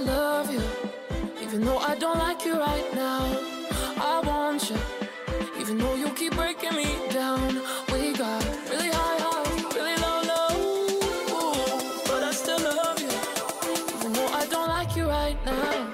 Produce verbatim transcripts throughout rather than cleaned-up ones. I love you, even though I don't like you right now. I want you, even though you keep breaking me down. We got really high highs, really low lows, but I still love you, even though I don't like you right now.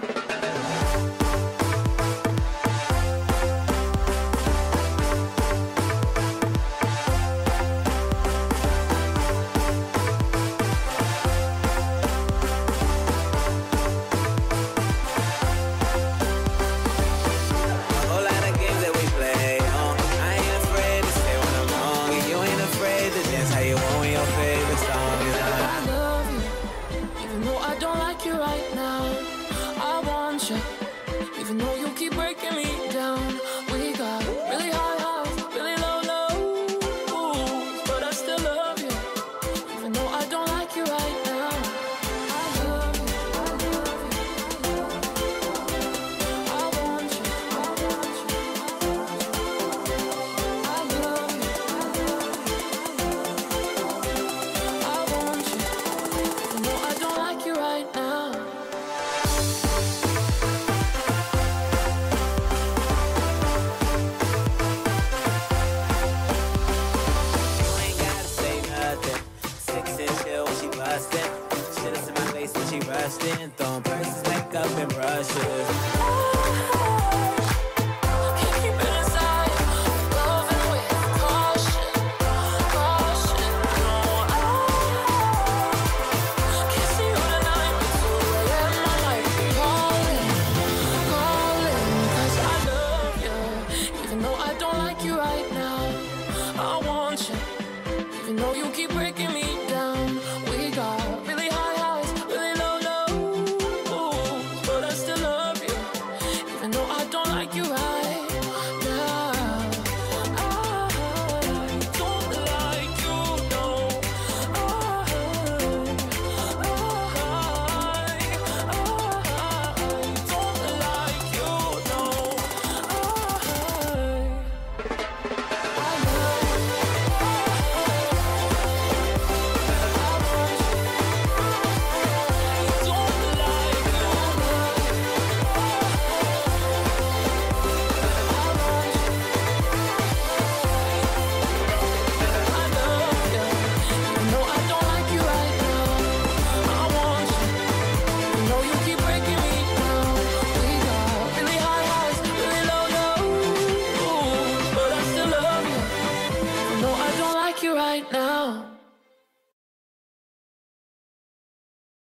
Shit is in my face when she rushed in, throwing purses back up and brushes.